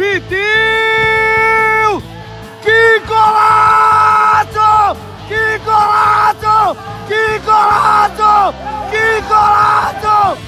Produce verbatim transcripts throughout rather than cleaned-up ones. repetiu! Que golaço! Que golaço! Que golaço! Que golaço!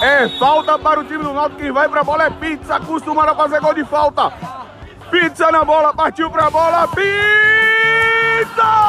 É falta para o time do Nauta, quem vai pra bola é Pizza, acostumado a fazer gol de falta. Pizza na bola, partiu pra bola, Pizza!